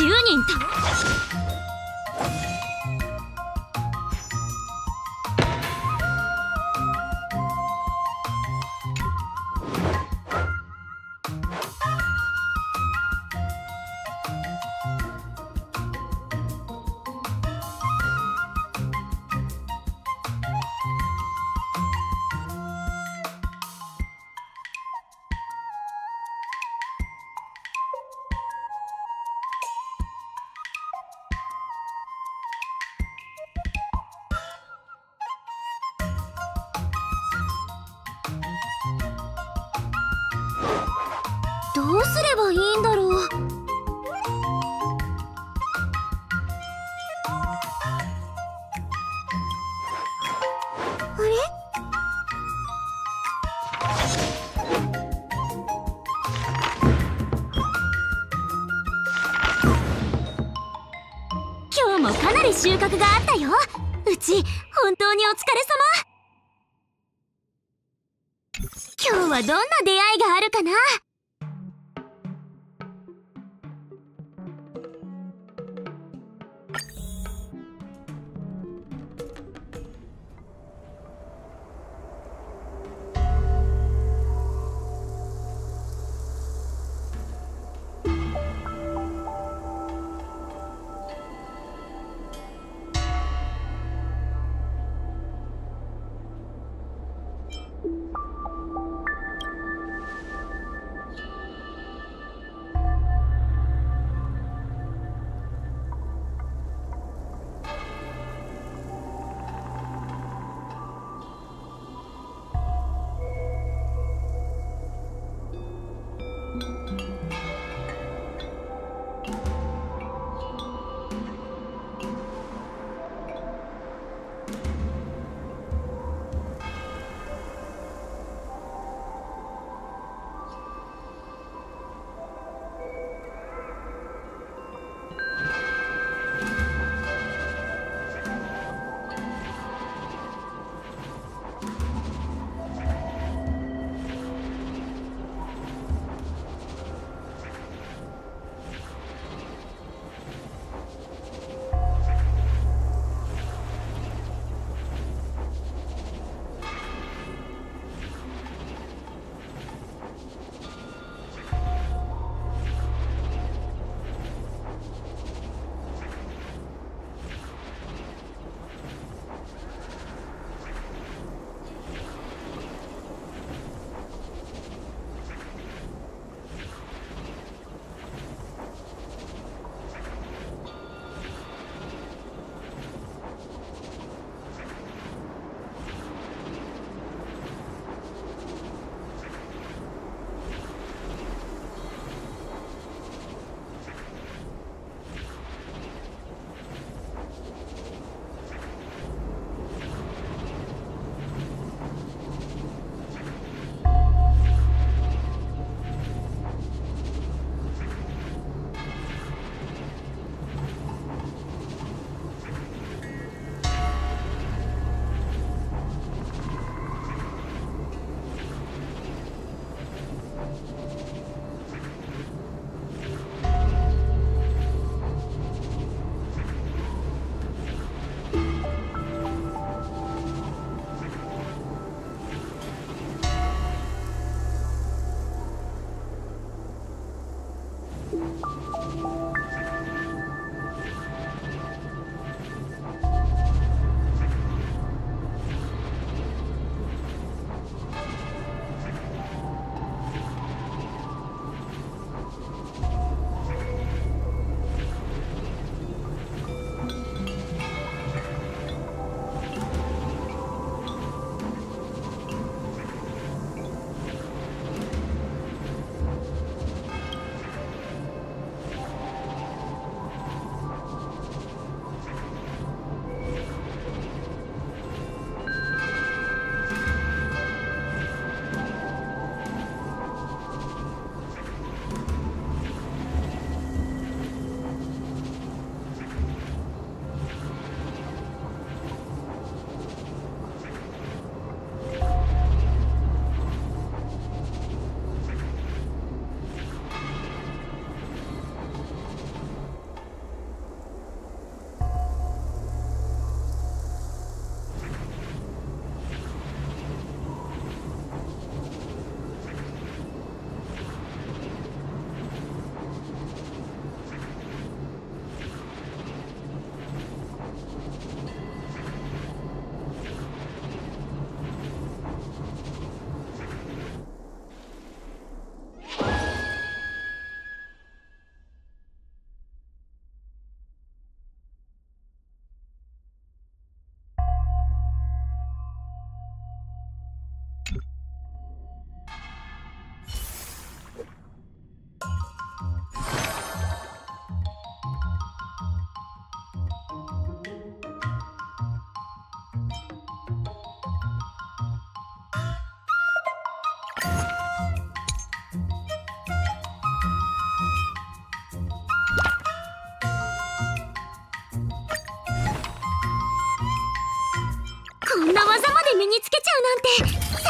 10人とどうすればいいんだろう。あれ？今日もかなり収穫があったよ。うち本当にお疲れ様。今日はどんな出会いがあるかな。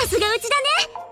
さすがうちだね。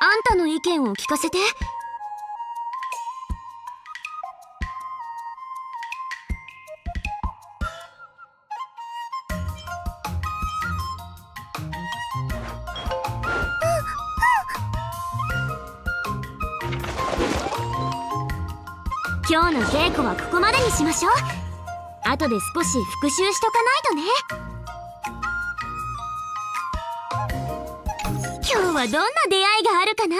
あんたの意見を聞かせて。今日の稽古はここまでにしましょう。後で少し復習しとかないとね。今日はどんな出会いがあるかな。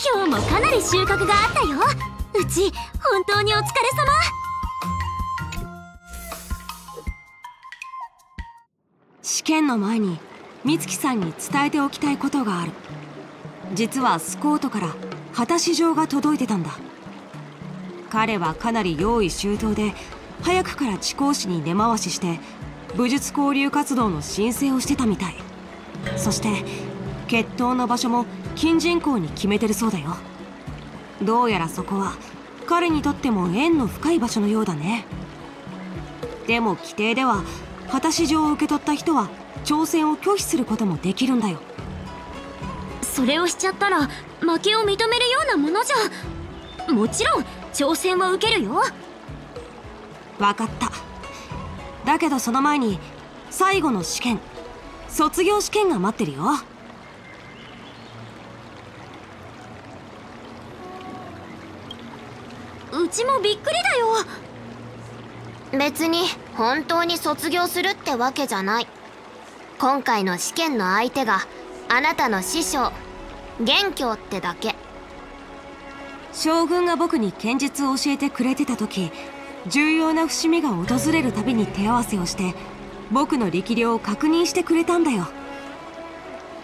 今日もかなり収穫があったよ。うち本当にお疲れ様。試験の前に美月さんに伝えておきたいことがある。実はスコートから果たし状が届いてたんだ。彼はかなり用意周到で早くから地講師に根回しして武術交流活動の申請をしてたみたい。そして決闘の場所も近隣校に決めてるそうだよ。どうやらそこは彼にとっても縁の深い場所のようだね。でも規定では果たし状を受け取った人は挑戦を拒否することもできるんだよ。それをしちゃったら負けを認めるようなものじゃ。もちろん挑戦は受けるよ。分かった。だけどその前に最後の試験、卒業試験が待ってるよ。うちもびっくりだよ。別に本当に卒業するってわけじゃない。今回の試験の相手があなたの師匠元凶ってだけ。将軍が僕に剣術を教えてくれてた時、重要な節目が訪れるたびに手合わせをして僕の力量を確認してくれたんだよ。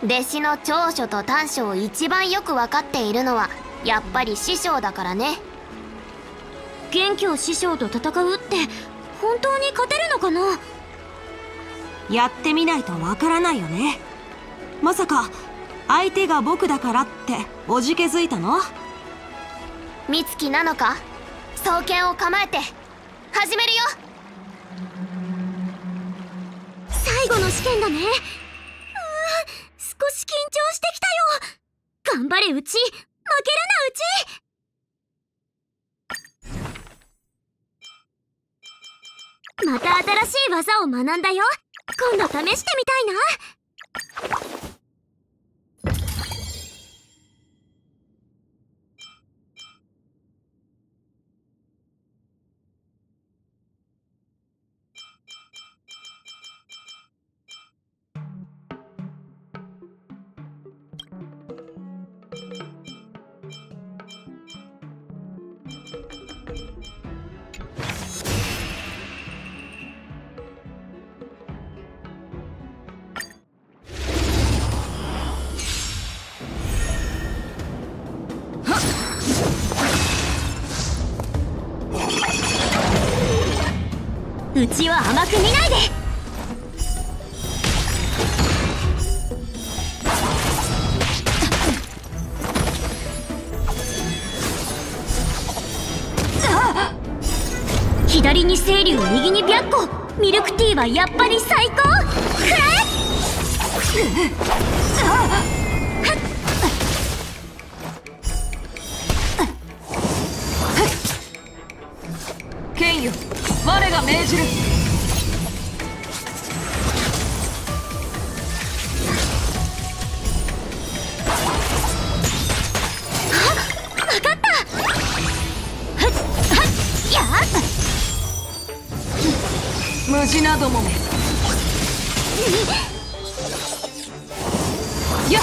弟子の長所と短所を一番よく分かっているのはやっぱり師匠だからね。元凶師匠と戦うって本当に勝てるのかな。やってみないとわからないよね。まさか相手が僕だからっておじけづいたの？美月なのか？双剣を構えて始めるよ。最後の試験だね。うーん、少し緊張してきたよ。頑張れうち、負けるなうち。また新しい技を学んだよ。今度試してみたいな。うちは甘く見ないで。左に青龍、右に白虎。ミルクティーはやっぱり最高。剣よ、我が命じる。あ、分かった。やっ、ムジナどもめ。やっ、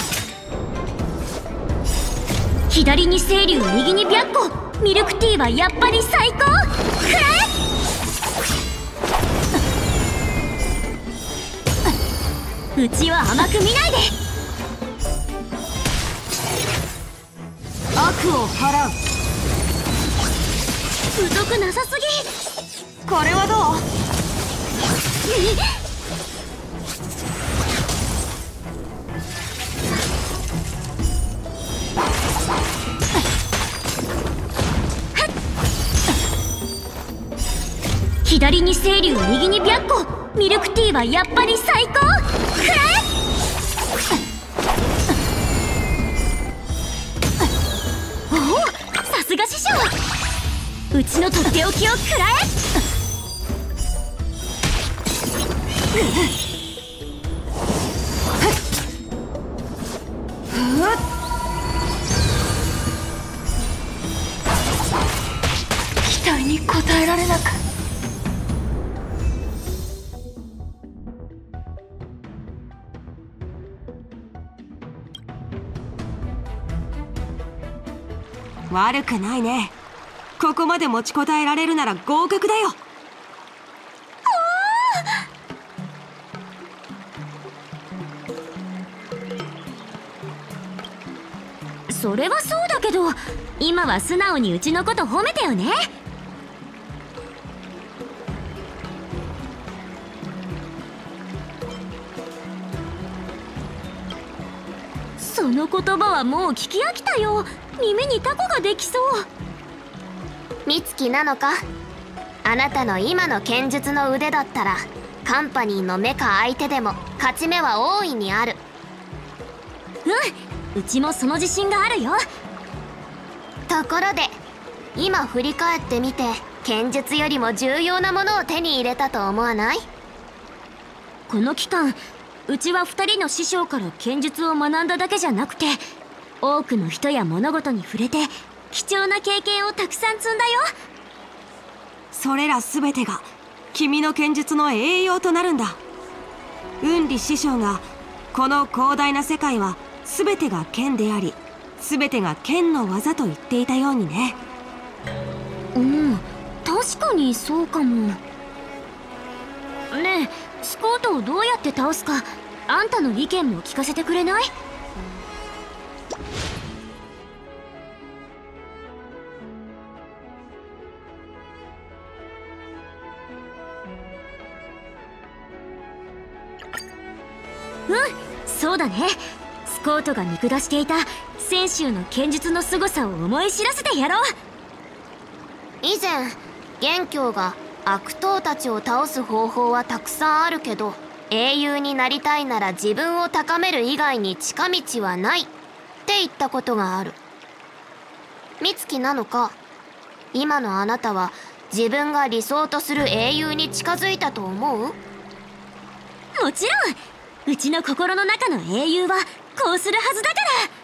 左に青龍、右に白虎。ミルクティーはやっぱり最高。くらえ。うちは甘く見ないで。悪を払う。疎くなさすぎ。これはどう？左に青龍、右に白虎。ミルクティーはやっぱり最高。くらえ。おお、さすが師匠。うちのとっておきをくらえ。悪くないね。ここまで持ちこたえられるなら合格だよ。それはそうだけど、今は素直にうちのこと褒めてよね。その言葉はもう聞き飽きたよ。耳にタコができそう。美月なのか、あなたの今の剣術の腕だったらカンパニーのメカ相手でも勝ち目は大いにある。うん、うちもその自信があるよ。ところで今振り返ってみて、剣術よりも重要なものを手に入れたと思わない？この期間うちは2人の師匠から剣術を学んだだけじゃなくて、多くの人や物事に触れて貴重な経験をたくさん積んだよ。それら全てが君の剣術の栄養となるんだ。雲里師匠がこの広大な世界は全てが剣であり、全てが剣の技と言っていたようにね。うん、確かにそうかも。ねえ、スコートをどうやって倒すか、あんたの意見も聞かせてくれない？うん、そうだね。スコートが見下していた泉州の剣術の凄さを思い知らせてやろう。以前元凶が悪党たちを倒す方法はたくさんあるけど、英雄になりたいなら自分を高める以外に近道はないって言ったことがある。美月なのか、今のあなたは自分が理想とする英雄に近づいたと思う？もちろん、うちの心の中の英雄はこうするはずだから。